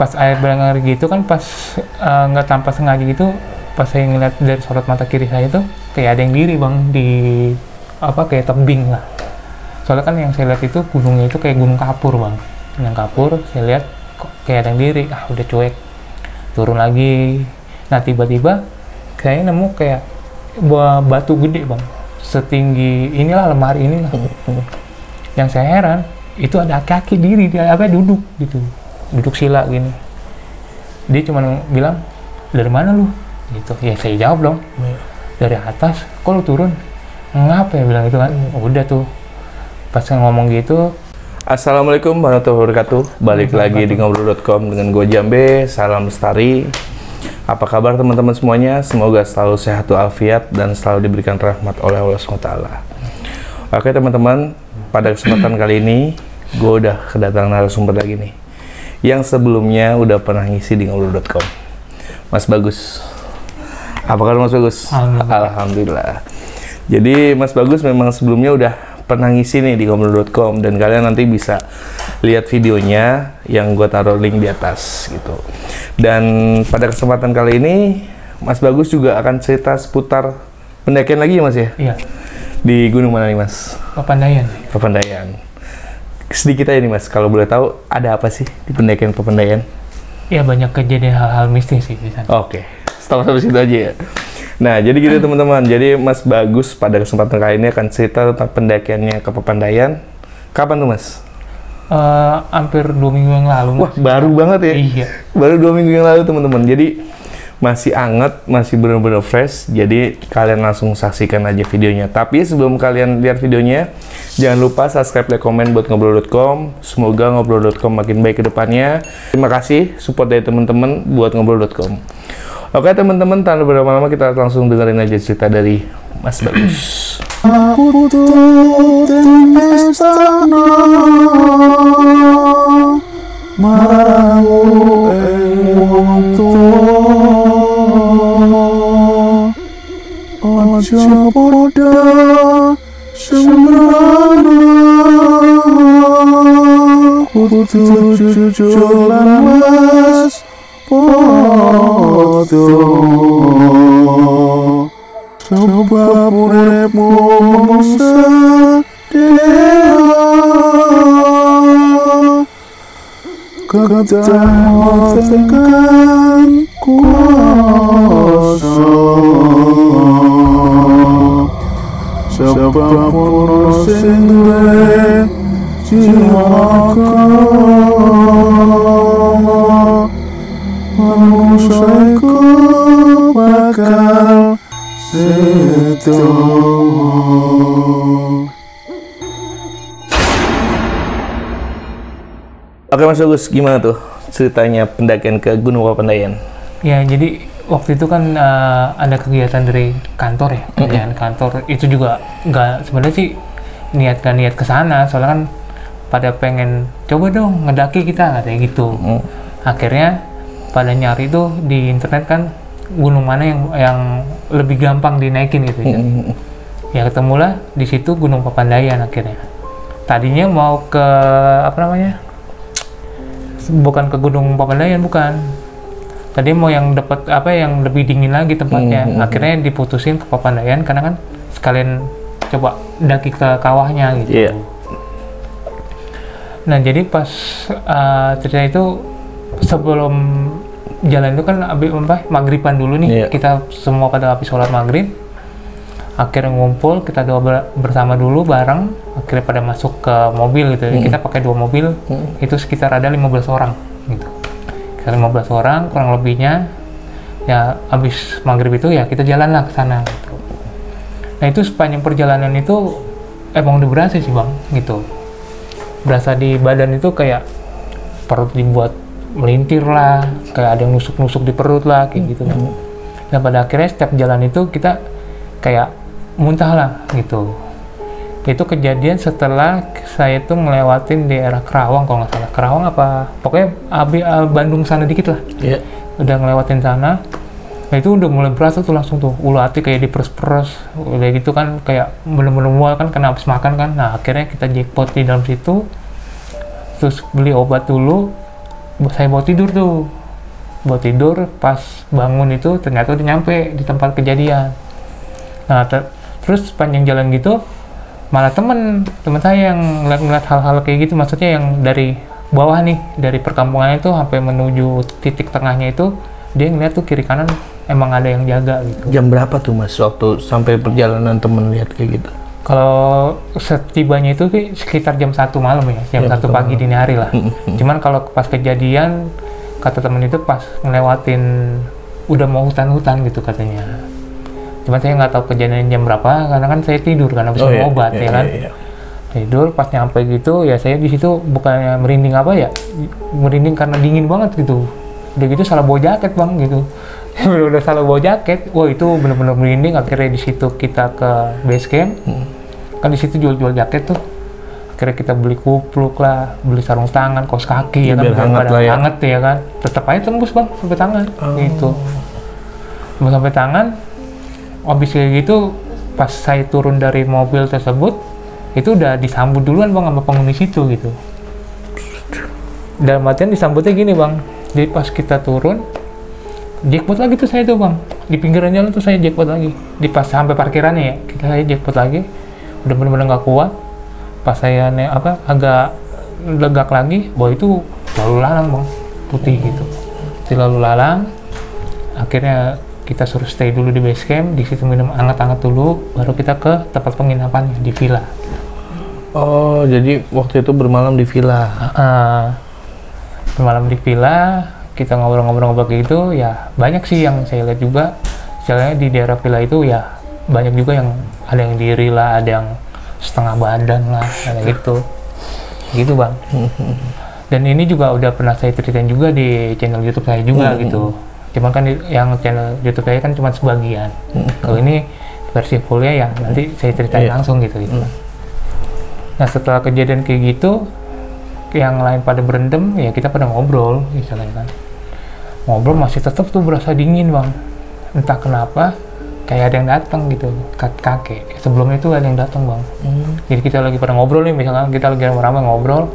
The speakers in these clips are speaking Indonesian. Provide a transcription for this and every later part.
pas air berenang gitu kan, pas nggak tanpa sengaja gitu, pas saya ngeliat dari sorot mata kiri saya itu kayak ada yang diri bang di apa kayak tebing lah. Soalnya kan yang saya lihat itu gunungnya itu kayak gunung kapur bang, yang kapur saya lihat kok kayak ada yang diri, ah udah cuek turun lagi. Nah tiba-tiba saya nemu kayak batu gede bang, setinggi inilah lemari inilah. Yang saya heran itu ada kaki diri dia apa duduk gitu, duduk sila gini. Dia cuman bilang, dari mana lu? Gitu. Ya saya jawab dong, dari atas. Kok lu turun? Ngapa ya bilang gitu kan? Udah tuh pas ngomong gitu. Assalamualaikum warahmatullahi wabarakatuh. Balik lagi di ngobrol.com dengan gue Jambe. Salam Lestari. Apa kabar teman-teman semuanya? Semoga selalu sehat walafiat dan selalu diberikan rahmat oleh Allah SWT. Oke teman-teman, pada kesempatan kali ini gue udah kedatangan narasumber lagi nih yang sebelumnya udah pernah ngisi di ngobrol.com. Mas Bagus. Apa kabar Mas Bagus? Alhamdulillah. Jadi Mas Bagus memang sebelumnya udah pernah ngisi nih di ngobrol.com, dan kalian nanti bisa lihat videonya yang gue taruh link di atas gitu. Dan pada kesempatan kali ini Mas Bagus juga akan cerita seputar pendakian lagi ya Mas ya? Iya. Di gunung mana nih Mas? Papandayan. Papandayan. Sedikit aja nih Mas, kalau boleh tahu ada apa sih di pendakian Papandayan? Ya banyak kejadian hal-hal mistis sih di sana. Oke, stop sampai situ aja ya. Nah, jadi gitu teman-teman. Jadi Mas Bagus pada kesempatan kali ini akan cerita tentang pendakiannya ke Papandayan. Kapan tuh Mas? Hampir 2 minggu yang lalu. Wah, baru banget ya? Iya. Baru 2 minggu yang lalu teman-teman. Jadi masih anget, masih benar-benar fresh. Jadi kalian langsung saksikan aja videonya. Tapi sebelum kalian lihat videonya, jangan lupa subscribe, like, komen buat ngobrol.com. Semoga ngobrol.com makin baik ke depannya. Terima kasih support dari teman-teman buat ngobrol.com. Oke teman-teman, tanpa berlama-lama kita langsung dengerin aja cerita dari Mas Bagus. Siapapun sendiri cilaka, manusiaku bakal setuh. Oke Mas Agus, gimana tuh ceritanya pendakian ke Gunung Papandayan? Ya jadi waktu itu kan ada kegiatan dari kantor ya, kerjaan kantor itu juga nggak, sebenarnya sih niat ke sana, soalnya kan pada pengen coba dong ngedaki kita kayak gitu. Akhirnya pada nyari itu di internet kan gunung mana yang lebih gampang dinaikin gitu. Ya ketemulah di situ Gunung Papandayan akhirnya. Tadinya mau ke apa namanya? Bukan ke Gunung Papandayan bukan. Tadi mau yang dapat apa yang lebih dingin lagi tempatnya. Akhirnya diputusin ke Papandayan karena kan sekalian coba daki ke kawahnya gitu. Nah jadi pas cerita itu sebelum jalan itu kan abis maghriban dulu nih. Kita semua pada habis sholat maghrib, akhirnya ngumpul kita doa bersama dulu bareng, akhirnya pada masuk ke mobil gitu. Kita pakai 2 mobil, itu sekitar ada 15 orang gitu. 15 orang kurang lebihnya ya. Abis maghrib itu ya kita jalan lah ke sana gitu. Nah itu sepanjang perjalanan itu emang udah berasa sih bang gitu, berasa di badan itu kayak perut dibuat melintir lah, kayak ada yang nusuk-nusuk di perut lah kayak gitu. Nah pada akhirnya setiap jalan itu kita kayak muntah lah gitu. Itu kejadian setelah saya itu ngelewatin daerah Kerawang kalau nggak salah, Kerawang apa pokoknya Bandung sana dikit lah. Udah ngelewatin sana, nah itu udah mulai berasa tuh langsung tuh ulu hati kayak diperes-peres udah gitu kan, kayak bener-bener mual kan karena habis makan kan. Nah akhirnya kita jackpot di dalam situ, terus beli obat dulu saya mau tidur tuh, buat tidur, pas bangun itu ternyata udah nyampe di tempat kejadian. Nah terus panjang jalan gitu malah temen saya yang ngeliat hal-hal kayak gitu, maksudnya yang dari bawah nih, dari perkampungan itu sampai menuju titik tengahnya itu dia ngeliat tuh kiri kanan emang ada yang jaga gitu. Jam berapa tuh Mas waktu sampai perjalanan temen lihat kayak gitu? Kalau setibanya itu sekitar jam 1 malam ya, jam 1 pagi dini hari lah. Cuman kalau pas kejadian kata temen itu pas ngelewatin udah mau hutan-hutan gitu katanya. Cuman saya nggak tahu kejadian jam berapa karena kan saya tidur karena habis minum obat ya kan. Tidur pas nyampe gitu ya saya di situ bukannya merinding apa ya, merinding karena dingin banget gitu. Udah gitu salah bawa jaket Bang gitu. Udah salah bawa jaket, wah itu bener-bener merinding. Akhirnya di situ kita ke base camp, kan di situ jual-jual jaket tuh. Akhirnya kita beli kupluk lah, beli sarung tangan, kaos kaki ya kan, hangat ya kan. Tetap aja tembus Bang sampai tangan, gitu. Tembus sampai tangan. Abis kayak gitu, pas saya turun dari mobil tersebut, itu udah disambut duluan Bang sama penghuni situ gitu. Dalam artian disambutnya gini Bang, jadi pas kita turun. Jackpot lagi tuh saya tuh Bang, di pinggiran jalan tuh saya jackpot lagi, di pas sampai parkirannya ya, saya jackpot lagi, udah bener-bener nggak kuat, pas saya agak legak lagi, bahwa itu lalu lalang Bang, putih gitu, putih lalu lalang, akhirnya kita suruh stay dulu di base camp, di situ minum anget-anget dulu, baru kita ke tempat penginapan di villa. Oh, jadi waktu itu bermalam di villa? Bermalam di villa. Kita ngobrol-ngobrol kayak gitu ya, banyak sih yang saya lihat juga, misalnya di daerah villa itu ya banyak juga yang ada yang diri lah, ada yang setengah badan lah, kayak gitu Bang. Dan ini juga udah pernah saya ceritain juga di channel YouTube saya juga gitu, cuman kan yang channel YouTube saya kan cuma sebagian, kalau ini versi fullnya ya nanti saya ceritain langsung gitu. Nah setelah kejadian kayak gitu, yang lain pada berendam ya kita pada ngobrol misalnya kan. Ngobrol masih tetap tuh berasa dingin Bang, entah kenapa kayak ada yang datang gitu, kakek sebelumnya itu ada yang datang Bang. Jadi kita lagi pada ngobrol nih, misalkan kita lagi ramai-ramai ngobrol,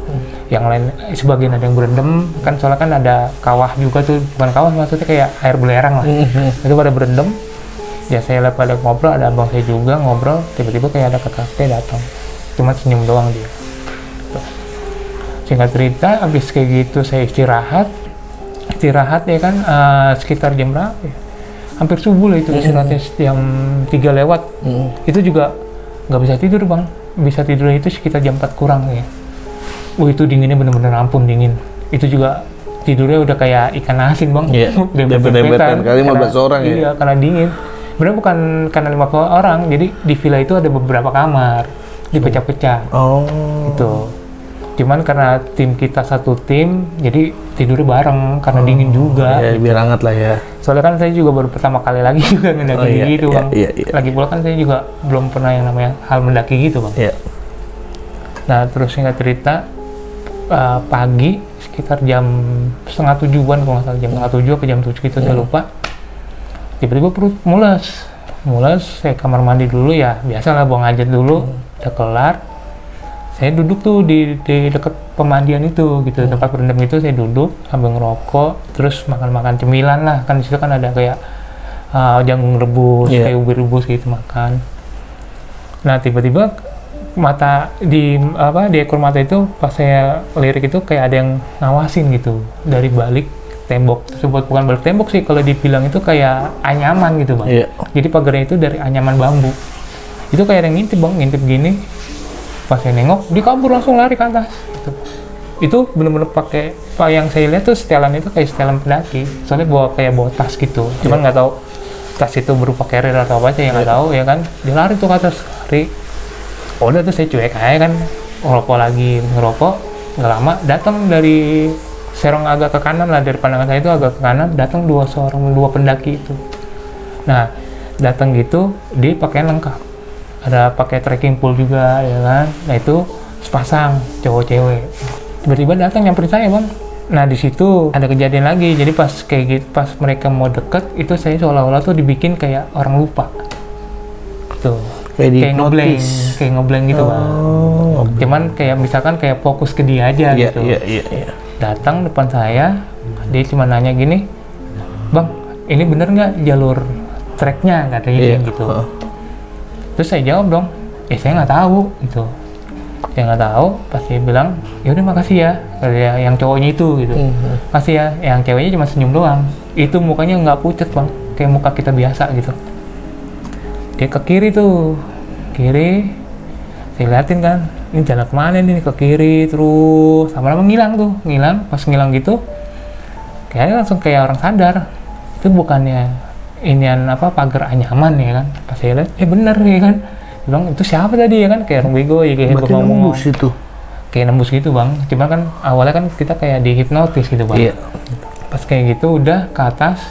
yang lain sebagian ada yang berendam kan, soalnya kan ada kawah juga tuh, bukan kawah maksudnya kayak air belerang lah, itu pada berendam ya, saya lihat pada ngobrol, ada abang saya juga ngobrol, tiba-tiba kayak ada kakek datang, cuma senyum doang dia. Singkat cerita, abis kayak gitu saya istirahat ya kan, sekitar jam berapa ya? Hampir subuh lah itu, istirahatnya jam 3 lewat. Itu juga nggak bisa tidur Bang, bisa tidurnya itu sekitar jam 4 kurang ya. Itu dinginnya bener-bener ampun dingin. Itu juga tidurnya udah kayak ikan asin Bang. Iya, dempet-dempetan, kali 15 orang ya? Iya, karena dingin. Bener bukan karena 15 orang, jadi di villa itu ada beberapa kamar, dipecah-pecah. Gitu. Cuman karena tim kita satu tim, jadi tidurnya bareng karena dingin juga. Ya, biar hangat lah ya. Soalnya kan saya juga baru pertama kali lagi juga mendaki gitu Bang. Lagi pula kan saya juga belum pernah yang namanya hal mendaki gitu Bang. Nah terus singkat cerita, pagi sekitar jam 6:30-an kalau nggak salah, jam 6:30 atau jam 7 gitu saya lupa. Tiba-tiba perut mules, saya kamar mandi dulu ya, biasalah buang hajat dulu, udah kelar. Saya duduk tuh di dekat pemandian itu gitu, tempat berendam itu saya duduk sambil ngerokok, terus makan-makan cemilan lah, kan disitu kan ada kayak jagung rebus, kayak ubi rebus gitu makan. Nah tiba-tiba mata di ekor mata itu pas saya lirik itu kayak ada yang ngawasin gitu dari balik tembok tersebut, bukan balik tembok sih kalau dibilang itu kayak anyaman gitu Bang. Jadi pagarnya itu dari anyaman bambu, itu kayak ada yang ngintip Bang, ngintip gini. Pas saya nengok, dia kabur langsung lari ke atas. Itu bener-bener pakai, yang saya lihat tuh setelan itu kayak setelan pendaki. Soalnya bawa tas gitu. Cuman nggak tahu tas itu berupa carrier atau apa sih, yang nggak tahu ya kan. Dia lari tuh ke atas, lari. Udah tuh saya cuek aja kan, ngerokok. Nggak lama datang dari serong agak ke kanan lah, dari pandangan saya itu agak ke kanan, datang dua pendaki itu. Nah, datang gitu, dia pakaian lengkap. Ada pakai trekking pole juga ya kan. Nah itu sepasang cowok cewek tiba-tiba datang nyamperin saya Bang. Nah di situ ada kejadian lagi, jadi pas kayak gitu, pas mereka mau deket itu saya seolah-olah tuh dibikin kayak orang lupa tuh, kayak ngebleng gitu Bang. Cuman kayak misalkan kayak fokus ke dia aja gitu. datang depan saya, dia cuma nanya gini, "Bang, ini bener nggak jalur treknya?" katanya gitu. Terus saya jawab dong, saya nggak tahu gitu. Saya nggak tahu, pasti bilang, "Yaudah makasih ya," kayak yang cowoknya itu gitu. "Makasih ya," yang ceweknya cuma senyum doang. Itu mukanya nggak pucat Bang, kayak muka kita biasa gitu. Dia ke kiri tuh, kiri, saya liatin kan, ini jalan kemana nih, ke kiri terus, lama-lama ngilang tuh, pas ngilang gitu, kayaknya langsung kayak orang sadar, itu bukannya inian apa pagar anyaman ya kan, pas saya lihat, bener ya kan, dia bilang itu siapa tadi ya kan, kayak orang bego ya kayak ngomong, kayak nembus gitu Bang, cuma kan awalnya kan kita kayak dihipnotis gitu Bang, pas kayak gitu udah ke atas,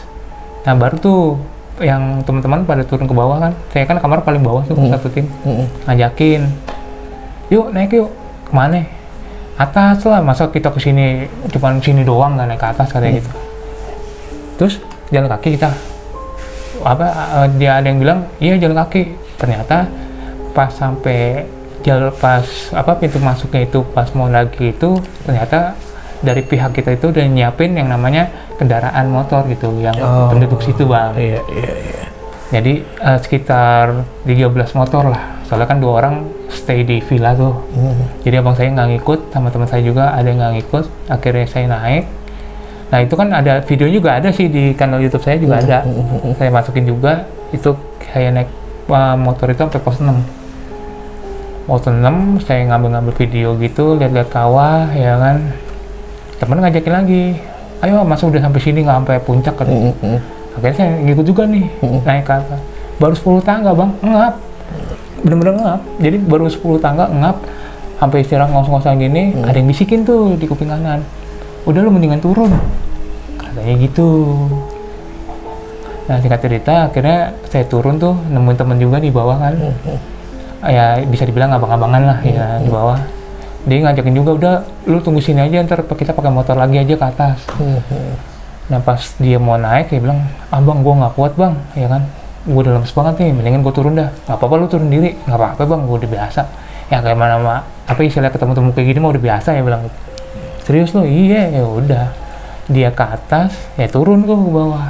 nah baru tuh yang teman-teman pada turun ke bawah kan, saya kan kamar paling bawah tuh satu tim, ngajakin, "Yuk naik yuk." "Kemana?" "Atas lah, masa kita kesini cuman sini doang nggak naik ke atas," katanya gitu. Terus jalan kaki kita, apa dia ada yang bilang iya jalan kaki. Ternyata pas sampai jalur pas apa pintu masuknya itu pas mau lagi itu ternyata dari pihak kita itu udah nyiapin yang namanya kendaraan motor gitu yang penduduk situ Bang. Jadi sekitar 13 motor lah, soalnya kan 2 orang stay di villa tuh. Jadi abang saya nggak ngikut, sama teman saya juga ada yang nggak ngikut, akhirnya saya naik. Nah itu kan ada video juga, ada sih di kanal YouTube saya juga ada, saya masukin juga itu kayak naik motor itu sampai pos 6. Saya ngambil-ngambil video gitu, lihat-lihat kawah ya kan. Temen ngajakin lagi, "Ayo masa udah sampai sini nggak sampai puncak," katanya. Akhirnya saya ngikut juga nih, naik ke atas. Baru 10 tangga Bang, ngap, bener-bener ngap. Jadi baru 10 tangga ngap, sampai istirahat ngos-ngosan gini, ada yang bisikin tuh di kuping kanan, "Udah lu mendingan turun," katanya gitu. Nah singkat cerita akhirnya saya turun tuh, nemuin temen juga di bawah kan, ya bisa dibilang abang-abangan lah ya di bawah. Dia ngajakin juga, "Udah lu tunggu sini aja, ntar kita pakai motor lagi aja ke atas." Nah pas dia mau naik dia bilang, "Abang gua nggak kuat Bang ya kan, gua udah lemes banget nih, mendingan gua turun dah." "Nggak apa-apa lu turun diri." "Nggak apa-apa Bang, gua udah biasa." "Ya kayak mana mah apa istilah ketemu temu kayak gini mah udah biasa," ya bilang. "Serius lu?" "Iya." Ya udah dia ke atas, ya turun gua ke bawah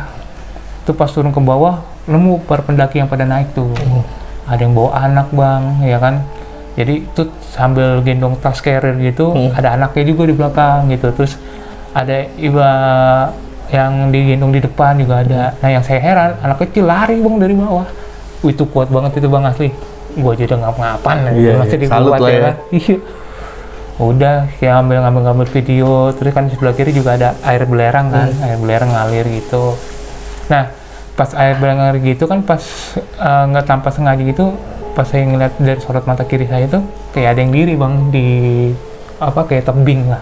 tuh. Pas turun ke bawah nemu para pendaki yang pada naik tuh, ada yang bawa anak Bang ya kan. Jadi itu sambil gendong tas carrier gitu, ada anaknya juga di belakang gitu. Terus ada iba yang digendong di depan juga ada. Nah yang saya heran, anak kecil lari Bang dari bawah. Itu kuat banget itu Bang asli. Gua aja udah ngap-ngapan masih dikuat ya kan. Udah saya ngambil video, terus kan di sebelah kiri juga ada air belerang kan, air belerang ngalir gitu. Nah pas air belerang ngalir gitu kan pas nggak tanpa sengaja gitu, pas saya ngeliat dari sorot mata kiri saya itu kayak ada yang diri Bang di apa kayak tebing lah.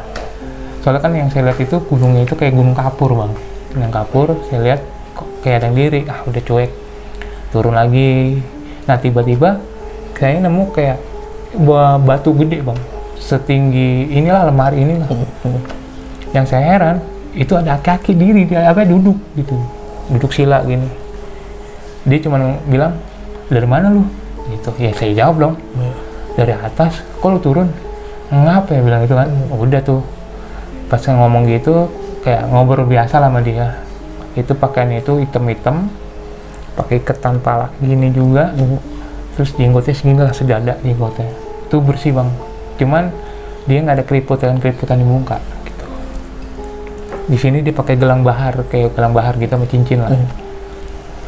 Soalnya kan yang saya lihat itu gunungnya itu kayak gunung kapur Bang. Gunung kapur saya lihat kok kayak ada yang diri, udah cuek. Turun lagi. Nah tiba-tiba saya nemu kayak batu gede Bang. Setinggi inilah lemari inilah. Yang saya heran itu ada kaki diri dia apa duduk gitu. Duduk sila gini. Dia cuma bilang, "Dari mana lu?" gitu. Ya saya jawab dong, "Dari atas." "Kok lu turun?" "Ngapa," ya bilang gitu kan. Udah tuh pas saya ngomong gitu kayak ngobrol biasa lah sama dia. Itu pakaiannya itu hitam-hitam, pakai ketan pala gini juga, terus jenggotnya segini lah, sedada jenggotnya itu bersih Bang, cuman dia nggak ada keriputan di muka gitu. Di sini dia pakai gelang bahar, kayak gelang bahar gitu sama cincin lah.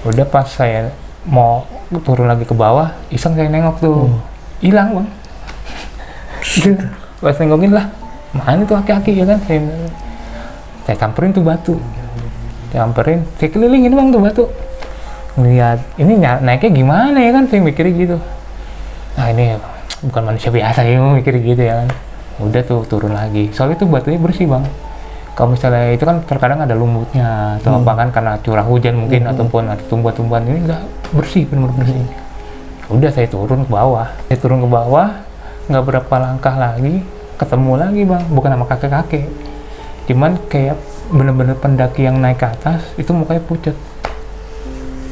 Udah pas saya mau turun lagi ke bawah, iseng saya nengok tuh, hilang Bang. Pas nengokin lah, mana tuh kaki-kaki ya kan, saya samperin tuh batu, saya kelilingin Bang tuh batu, ngeliat ini naiknya gimana ya kan, saya mikirnya gitu. Nah ini bukan manusia biasa ya, mikir gitu ya kan. Udah tuh turun lagi, soalnya tuh batunya bersih Bang. Kalau misalnya itu kan terkadang ada lumutnya atau apa kan karena curah hujan mungkin ataupun ada tumbuhan-tumbuhan, ini enggak bersih, benar-benar bersih. Udah saya turun ke bawah, nggak berapa langkah lagi ketemu lagi Bang, bukan sama kakek-kakek, cuman kayak bener-bener pendaki yang naik ke atas itu mukanya pucat,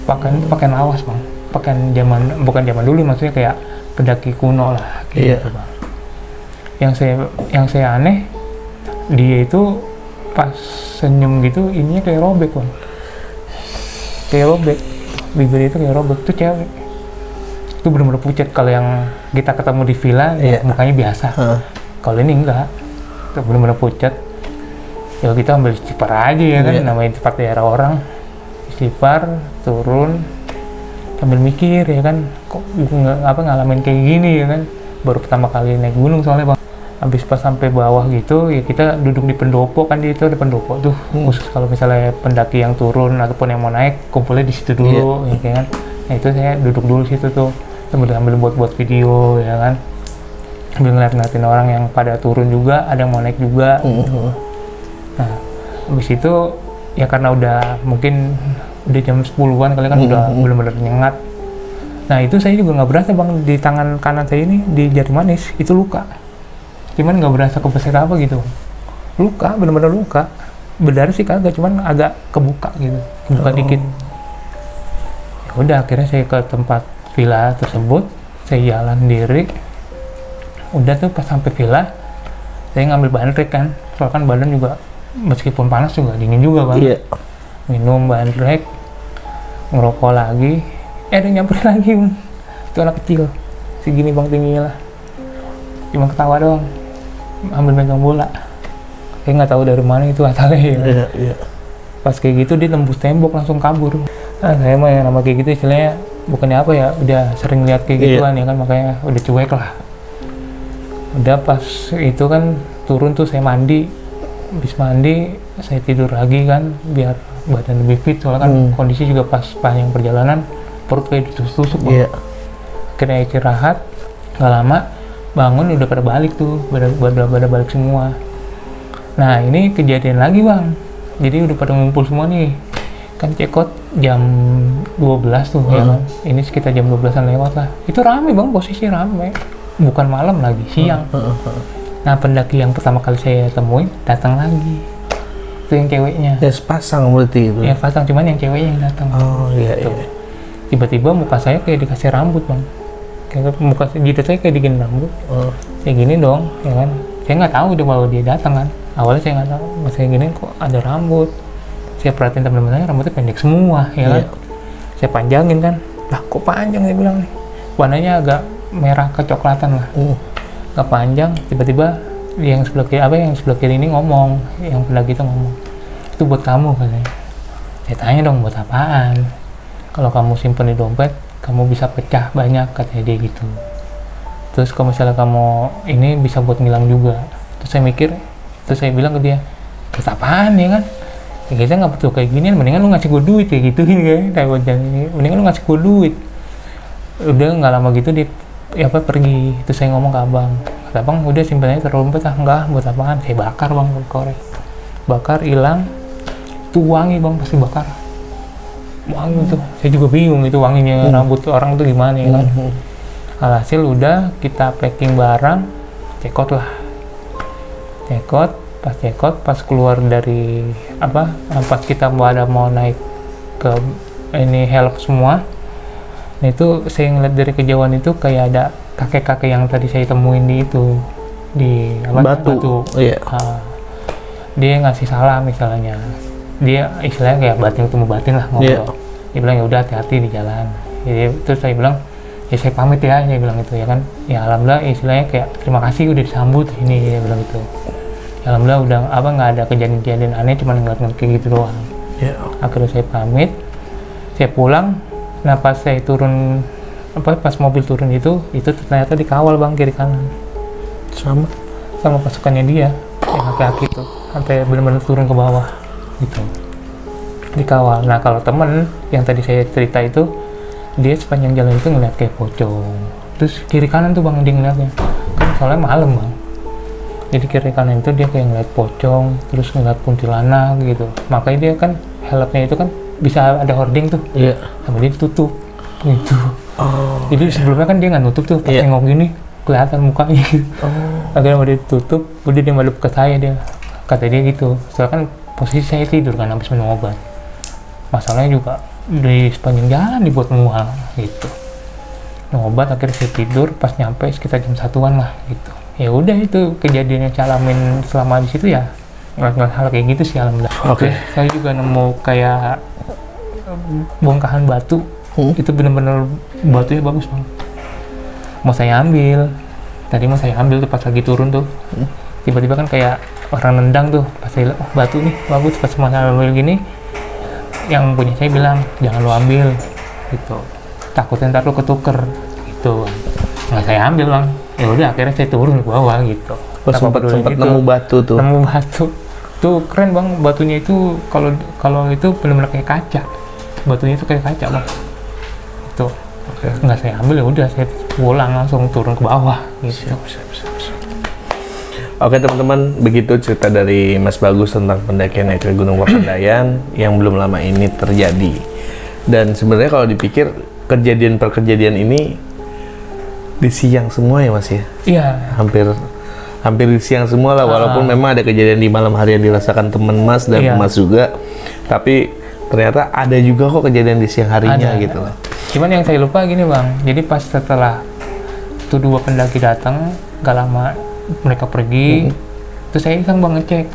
pakaian lawas Bang, pakaian zaman bukan zaman dulu maksudnya kayak pendaki kuno lah gitu Bang. Yang saya aneh dia itu pas senyum gitu ininya kayak robek, Bang. Kayak robek, bibirnya itu kayak robek. Tuh cewek itu bener-bener pucat. Kalau yang kita ketemu di villa ya mukanya biasa, kalau ini enggak, itu bener-bener pucat. Ya kita ambil istipar aja ya kan, namanya istipar daerah orang, istipar turun sambil mikir ya kan, kok ngalamin kayak gini ya kan, baru pertama kali naik gunung soalnya, Bang. Habis pas sampai bawah gitu ya kita duduk di pendopo kan, di itu ada pendopo tuh khusus kalau misalnya pendaki yang turun ataupun yang mau naik kumpulnya di situ dulu ya kan. Nah itu saya duduk dulu situ tuh sambil buat video ya kan, sambil ngeliatin orang yang pada turun juga, ada yang mau naik juga gitu. Nah habis itu ya karena udah mungkin udah jam 10-an kali kan, udah bener-bener nyengat. Nah itu saya juga nggak berasa, Bang, di tangan kanan saya ini di jari manis itu luka, cuman nggak berasa kebeset apa gitu, luka bener-bener luka, berdarah sih kagak, cuman agak kebuka gitu, kebuka dikit. Ya udah akhirnya saya ke tempat villa tersebut, saya jalan diri. Udah tuh pas sampai villa saya ngambil bahan trek kan, soalnya kan badan juga meskipun panas juga dingin juga, Bang. Minum bahan trek, ngerokok lagi, ada nyamperin lagi, Bang. Itu anak kecil segini, Bang, tingginya lah, cuma ketawa doang, ambil megang bola. Saya nggak tahu dari mana itu asalnya ya. Pas kayak gitu dia tembus tembok langsung kabur. Nah, saya mah yang nama kayak gitu istilahnya bukannya apa ya, udah sering lihat kayak gituan ya kan, makanya udah cuek lah. Udah pas itu kan turun tuh saya mandi, habis mandi saya tidur lagi kan biar badan lebih fit soalnya kan kondisi juga pas panjang perjalanan perut kayak ditusuk-tusuk. Akhirnya istirahat, nggak lama bangun udah pada balik tuh, pada balik semua. Nah ini kejadian lagi, Bang, jadi udah pada ngumpul semua nih kan, cekot jam 12 tuh ya kan, ini sekitar jam 12-an lewat lah. Itu rame, Bang, posisi rame, bukan malam lagi, siang. Nah pendaki yang pertama kali saya temuin datang lagi, itu yang ceweknya ya, sepasang berarti itu ya, pasang, cuman yang ceweknya yang datang. Tiba-tiba muka saya kayak dikasih rambut, Bang, muka jidat saya kayak digini rambut, kayak gini dong ya kan. Saya nggak tahu udah kalau dia datang kan, awalnya saya nggak tahu, saya gini kok ada rambut. Saya perhatiin teman-teman saya rambutnya pendek semua ya kan, saya panjangin kan, lah kok panjang, saya bilang nih warnanya agak merah kecoklatan lah, nggak panjang. Tiba-tiba yang sebelah kiri, apa yang sebelah kiri ini ngomong, yang sebelah gitu ngomong, itu buat kamu katanya. Saya tanya dong, buat apaan? Kalau kamu simpen di dompet kamu bisa pecah banyak, katanya dia gitu. Terus kalau misalnya kamu ini bisa buat ngilang juga. Terus saya mikir, terus saya bilang ke dia, terus apaan ya kan? Ya kayaknya nggak butuh kayak gini, mendingan lu ngasih gue duit ya gituin kan, mendingan lu ngasih gue duit. Udah nggak lama gitu dia ya apa pergi. Terus saya ngomong ke abang, kata abang udah simpenannya terlalu ah, enggak buat apaan? Saya bakar, Bang, korek, bakar hilang, tuangi, Bang, pasti bakar. Wangi tuh, saya juga bingung itu wanginya rambut orang tuh gimana ya kan. Alhasil udah kita packing barang, cekot lah, cekot. Pas cekot, pas keluar dari apa, pas kita mau naik ke ini help semua, nah itu saya ngeliat dari kejauhan itu kayak ada kakek-kakek yang tadi saya temuin di itu, di apa, Batu. Dia ngasih salam misalnya, dia istilahnya kayak batin ketemu batin lah ngobrol. Dia bilang ya udah hati-hati di jalan. Jadi terus saya bilang ya saya pamit ya, saya bilang itu ya kan. Ya alhamdulillah istilahnya kayak terima kasih udah disambut ini, dia bilang gitu. Ya, alhamdulillah udah apa nggak ada kejadian-kejadian aneh, cuma ngeliat kayak gitu doang. Akhirnya saya pamit, saya pulang. Nah pas saya turun apa pas mobil turun itu ternyata dikawal, Bang, kiri kanan sama pasukannya dia yang kaki-kaki itu sampai benar-benar turun ke bawah gitu, dikawal. Nah kalau temen yang tadi saya cerita itu dia sepanjang jalan itu ngeliat kayak pocong, terus kiri kanan tuh, Bang, dia ngeliatnya kan soalnya malam, Bang, jadi kiri kanan itu dia kayak ngeliat pocong, terus ngeliat kuntilanak gitu. Makanya dia kan helmnya itu kan bisa ada hording tuh, sama dia ditutup gitu. Jadi sebelumnya kan dia nggak nutup tuh, pas nengok gini kelihatan mukanya gitu. Akhirnya dia ditutup, kemudian dia malu ke saya, dia kata dia gitu, soalnya kan posisi saya tidur kan habis minum obat. Masalahnya juga di sepanjang jalan dibuat mual gitu. Minum obat akhirnya saya tidur, pas nyampe sekitar jam 1-an lah gitu. ya udah itu kejadiannya calamin selama di situ ya ngeliat hal kayak gitu sih alhamdulillah. Oke. Saya juga nemu kayak bongkahan batu, itu bener-bener batunya bagus bang. Mau saya ambil, tadi mau saya ambil tuh pas lagi turun tuh, tiba-tiba kan kayak orang nendang tuh, pas saya oh, batu nih bagus, pas mau saya ambil gini, yang punya saya bilang jangan lo ambil, gitu. Takutnya ntar lo ketuker, gitu. Nggak saya ambil bang. Ya udah akhirnya saya turun ke bawah gitu. Oh, sempat nemu batu tuh. Nemu batu. Tuh keren bang, batunya itu kalau itu benar-benar kayak kaca. Batunya itu kayak kaca bang. Itu. Oke. Nggak saya ambil ya udah saya pulang langsung turun ke bawah gitu. Siap. Oke teman-teman, begitu cerita dari Mas Bagus tentang pendakian naik ke Gunung Papandayan yang belum lama ini terjadi. Dan sebenarnya kalau dipikir kejadian per kejadian ini di siang semua ya mas ya? Iya. Hampir di siang semua lah, walaupun memang ada kejadian di malam hari yang dirasakan teman mas dan mas juga, tapi ternyata ada juga kok kejadian di siang harinya ada, gitu lah. Cuman yang saya lupa gini bang, jadi pas setelah itu dua pendaki datang, gak lama mereka pergi, terus saya iseng bang ngecek,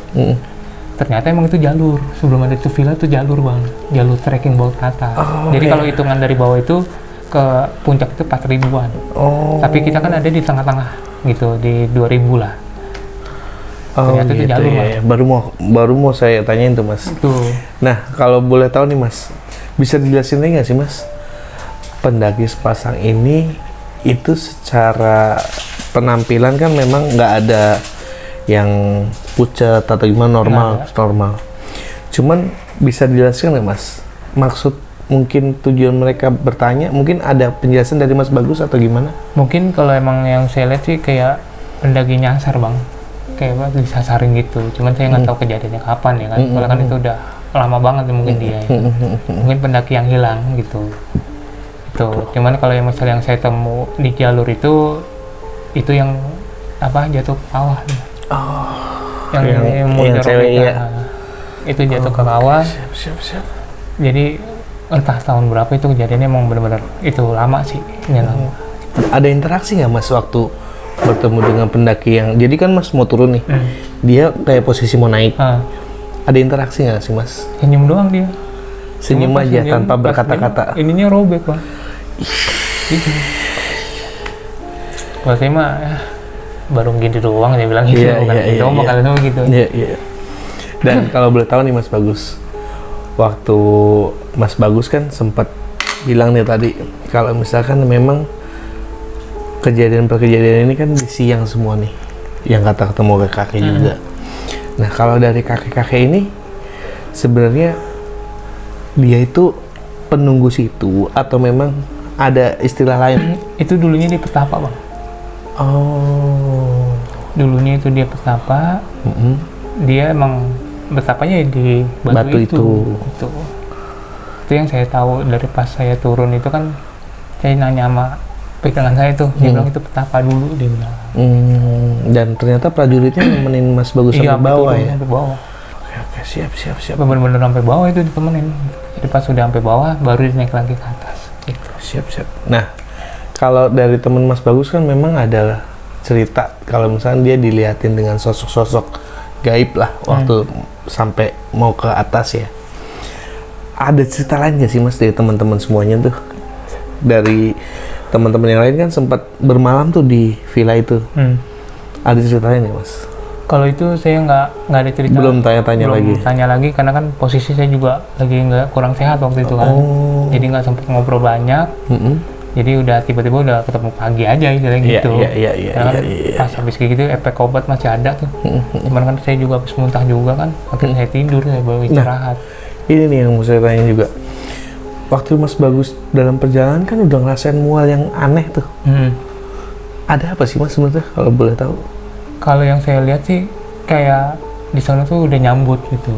ternyata emang itu jalur, sebelum ada itu villa itu jalur bang, jalur trekking bawah ke atas. Jadi kalau hitungan dari bawah itu ke puncak itu 4.000-an. Tapi kita kan ada di tengah-tengah gitu di 2.000 lah. Ternyata gitu itu jalur ya. Mas. Baru mau saya tanyain tuh mas. Tuh. Nah kalau boleh tahu nih mas, bisa dijelasin nggak sih mas, pendaki sepasang ini itu secara penampilan kan memang nggak ada yang pucat atau gimana, normal. Cuman bisa dijelaskan nggak mas, maksud mungkin tujuan mereka bertanya, mungkin ada penjelasan dari Mas Bagus atau gimana? Mungkin kalau emang yang saya lihat sih kayak pendaki nyasar bang, kayak apa disasarin gitu. Cuman saya nggak tahu kejadiannya kapan ya kan, kalau kan itu udah lama banget mungkin dia, ya. Mungkin pendaki yang hilang gitu. Itu. Cuman kalau yang misalnya yang saya temu di jalur itu yang apa jatuh ke bawah. Yang cewek ya. Itu jatuh ke bawah. Siap. Jadi entah tahun berapa itu kejadiannya emang benar-benar itu lama sih. Ada interaksi nggak mas waktu bertemu dengan pendaki yang jadi kan mas mau turun nih, dia kayak posisi mau naik, ada interaksi nggak sih mas? Senyum doang dia. Senyum aja tanpa berkata-kata. Ininya robek bang. Gitu. Kalau saya mah baru gitu doang dia bilang gitu, bukan gitu. Iya. Dan kalau boleh tahu nih Mas Bagus, waktu Mas Bagus kan sempat bilang nih tadi kalau misalkan memang kejadian-kejadian ini kan di siang semua nih yang kata ketemu kakek juga. Nah kalau dari kakek ini sebenarnya dia itu penunggu situ atau memang ada istilah lain? Itu dulunya dia petapa bang. Dulunya itu dia petapa. Dia emang betapanya di batu itu. Itu yang saya tahu dari pas saya turun itu kan saya nanya sama pegangan saya tuh, dia bilang itu petapa dulu dia bilang. Dan ternyata prajuritnya nemenin Mas Bagus sampai bawah ya? Sampai bawah. Oke, siap. Bener-bener sampai bawah itu ditemenin. Jadi pas sudah sampai bawah baru naik lagi ke atas gitu. Siap. Nah, kalau dari teman Mas Bagus kan memang ada cerita kalau misalnya dia dilihatin dengan sosok-sosok gaib lah waktu sampai mau ke atas ya. Ada cerita lain gak sih mas dari teman-teman semuanya tuh? Dari teman-teman yang lain kan sempat bermalam tuh di villa itu. Ada cerita lain ya mas? Kalau itu saya nggak ada cerita. Belum tanya-tanya lagi. Belum tanya lagi karena kan posisi saya juga lagi nggak kurang sehat waktu itu kan. Jadi nggak sempat ngobrol banyak. Jadi udah tiba-tiba udah ketemu pagi aja gitu. Iya. Pas habis kayak gitu efek obat masih ada tuh. Cuman kan saya juga habis muntah juga kan, akhirnya saya tidur, saya baru istirahat. Nah, ini nih yang mau saya tanya juga. Waktu Mas Bagus dalam perjalanan kan udah ngerasain mual yang aneh tuh. Ada apa sih mas sebenarnya kalau boleh tahu? Kalau yang saya lihat sih kayak di sana tuh udah nyambut gitu.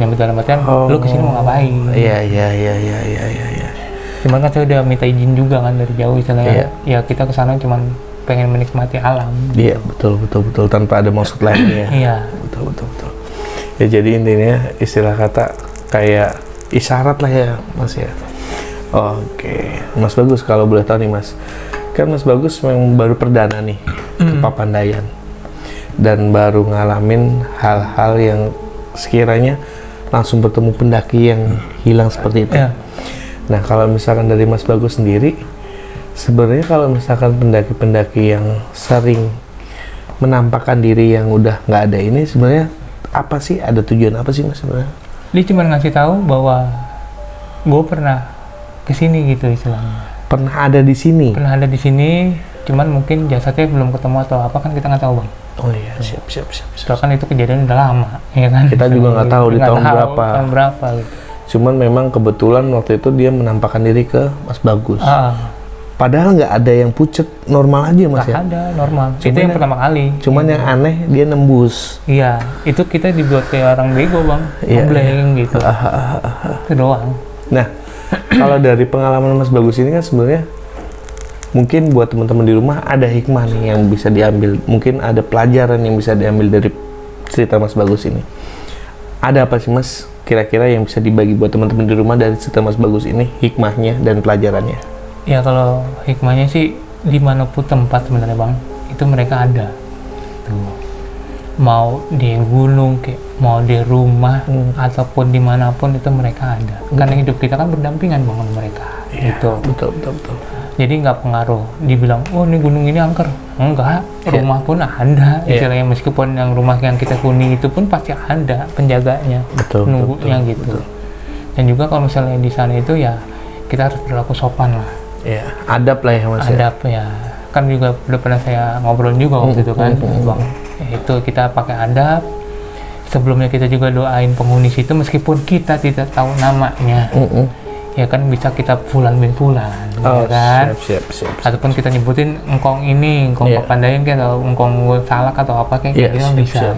Nyambut dalam artian lu kesini mau ngapain? Iya. Cuman kan saya udah minta izin juga kan dari jauh istilahnya. Ya kita kesana cuman pengen menikmati alam. Iya betul tanpa ada maksud lain ya. Iya. Betul. Ya jadi intinya istilah kata kayak isyarat lah ya mas ya. Oke. Mas Bagus kalau boleh tahu nih mas, kan Mas Bagus memang baru perdana nih ke Papandayan. dan baru ngalamin hal-hal yang sekiranya langsung bertemu pendaki yang hilang seperti itu. Nah, kalau misalkan dari Mas Bagus sendiri, sebenarnya kalau misalkan pendaki-pendaki yang sering menampakkan diri yang udah nggak ada ini, sebenarnya apa sih, ada tujuan apa sih Mas sebenarnya? Dia cuma ngasih tahu bahwa gue pernah kesini gitu istilahnya. Pernah ada di sini? Pernah ada di sini, cuman mungkin jasadnya belum ketemu atau apa, kan kita nggak tahu Bang. Oh iya, siap. Soalnya kan itu kejadian udah lama, ya kan? Kita juga nggak tahu di tahun berapa gitu. Cuman memang kebetulan waktu itu dia menampakkan diri ke Mas Bagus. Padahal nggak ada yang pucet, normal aja Mas ya? Ada, normal. Cuman itu yang pertama kali. Cuman yang aneh, dia nembus. Iya, itu kita dibuat kayak orang bego Bang, ngebleng gitu. Itu doang. Nah, kalau dari pengalaman Mas Bagus ini kan sebenarnya mungkin buat teman-teman di rumah ada hikmah nih yang bisa diambil. Mungkin ada pelajaran yang bisa diambil dari cerita Mas Bagus ini. Ada apa sih Mas kira-kira yang bisa dibagi buat teman-teman di rumah dari cerita Mas Bagus ini, hikmahnya dan pelajarannya? Ya, kalau hikmahnya sih dimanapun tempat sebenarnya Bang, itu mereka ada. Tuh. Mau di gunung, kayak mau di rumah, ataupun dimanapun itu mereka ada. Karena hidup kita kan berdampingan dengan mereka. Ya, gitu. Betul. Jadi nggak pengaruh. Dibilang, oh ini gunung ini angker. Enggak, rumah pun ada. Istilahnya meskipun yang rumah yang kita huni itu pun pasti ada penjaganya, nunggunya gitu. Betul. Dan juga kalau misalnya di sana itu ya kita harus berlaku sopan lah. Ya, adab lah ya Mas. Adab ya. Kan juga udah pernah saya ngobrol juga waktu itu kan, Bang. Itu kita pakai adab. Sebelumnya kita juga doain penghuni situ meskipun kita tidak tahu namanya. Ya kan, bisa kita fulan bin fulan, ya kan? Siap. Ataupun kita nyebutin engkong ini, engkong Papandayan kayak, atau engkong salak atau apa kayak gitu,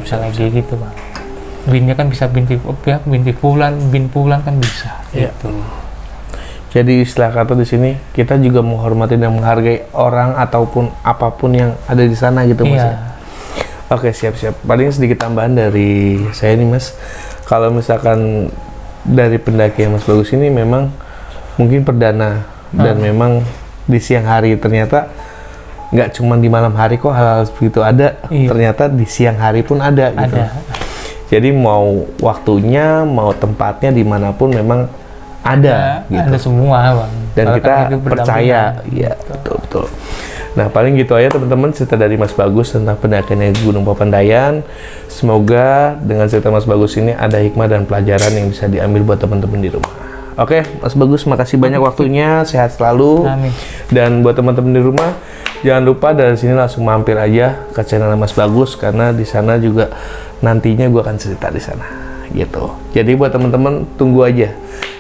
bisa lagi gitu Bang. Binnya kan bisa binti fulan kan bisa gitu. Jadi istilah kata di sini kita juga menghormati dan menghargai orang ataupun apapun yang ada di sana gitu Mas. Oke, siap. Paling sedikit tambahan dari saya nih Mas. Kalau misalkan dari pendaki yang Mas Bagus ini memang mungkin perdana dan memang di siang hari, ternyata nggak cuma di malam hari kok hal-hal begitu ada. Ternyata di siang hari pun ada gitu. Jadi mau waktunya, mau tempatnya, dimanapun memang ada gitu. Ada semua Bang. Dan kita percaya, ya betul. Nah, paling gitu aja teman-teman cerita dari Mas Bagus tentang pendakiannya Gunung Papandayan. Semoga dengan cerita Mas Bagus ini ada hikmah dan pelajaran yang bisa diambil buat teman-teman di rumah. Oke, Mas Bagus, makasih banyak waktunya, sehat selalu. Amin. Dan buat teman-teman di rumah, jangan lupa dari sini langsung mampir aja ke channel Mas Bagus, karena di sana juga nantinya gue akan cerita di sana gitu. Jadi buat teman-teman tunggu aja.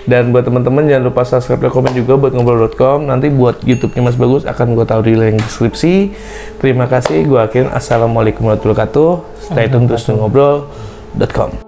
Dan buat teman-teman jangan lupa subscribe dan komen juga buat ngobrol.com. Nanti buat YouTube-nya Mas Bagus akan gue taruh di link deskripsi. Terima kasih, gue akhirin. Assalamualaikum warahmatullahi wabarakatuh. Stay tune terus di ngobrol.com.